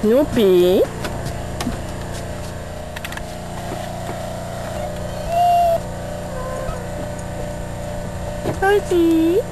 Snoopy? Snoopy? Snoopy?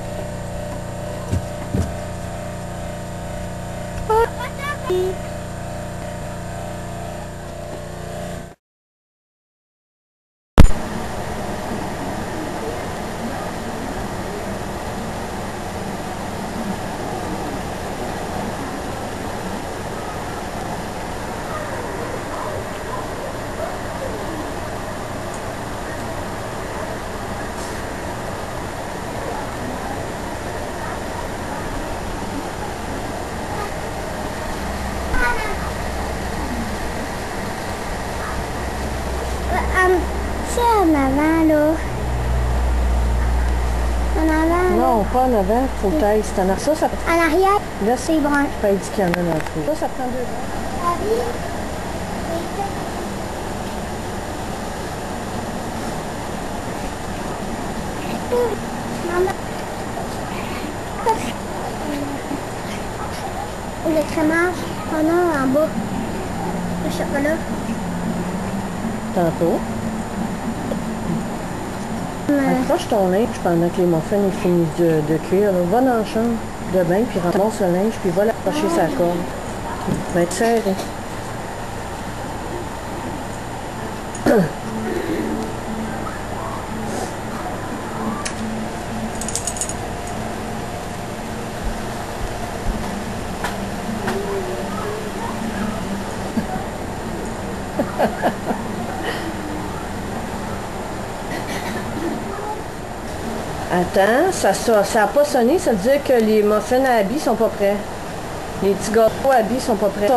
Non, pas en avant, faut que t'ailles. C'est en arrière. Ça, en arrière, là, c'est brun. Je peux dire qu'il y en a dans le trou. Ça, ça prend deux. Ah oui. Maman. Le crémage, on a en bas. Le chocolat. Tantôt. Accroche ton linge pendant que les muffins est fini de cuire. Va dans la chambre de bain, puis ramasse ce linge, puis va l'accrocher sa corde. Va être serré. Attends, ça n'a pas sonné, ça veut dire que les muffins à habits sont pas prêts. Les petits gâteaux à habits sont pas prêts.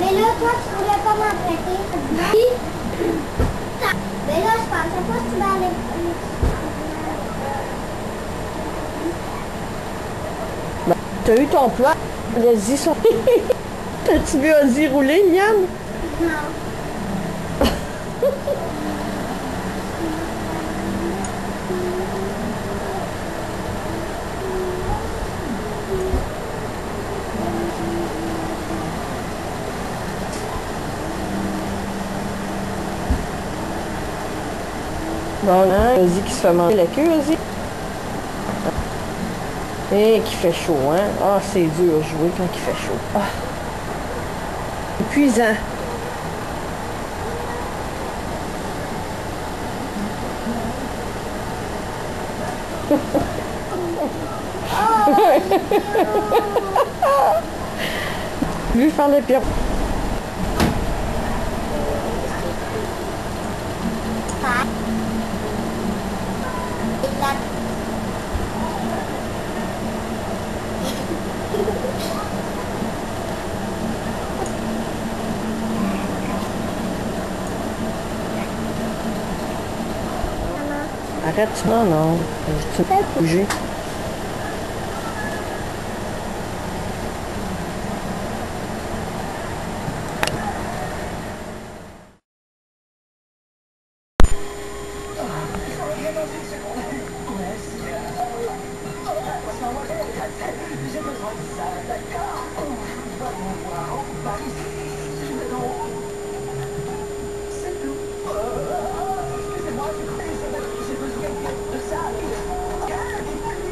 Mais là, toi, tu voulais pas m'apprêter. Oui. Mais là, je pensais pas que tu vas aller. Ben, t'as eu ton plat. Les y sont. T'as-tu vu Ozzy rouler, Liam? Non. Bon, hein, Ozzy qui se fait manger la queue, Ozzy. Et qui fait chaud, hein. Ah, c'est dur à jouer quand il fait chaud. Ah. Épuisant. Lui faire les pires. Arrête, non, non. Tu peux bouger. Excusez-moi, j'ai besoin de ça.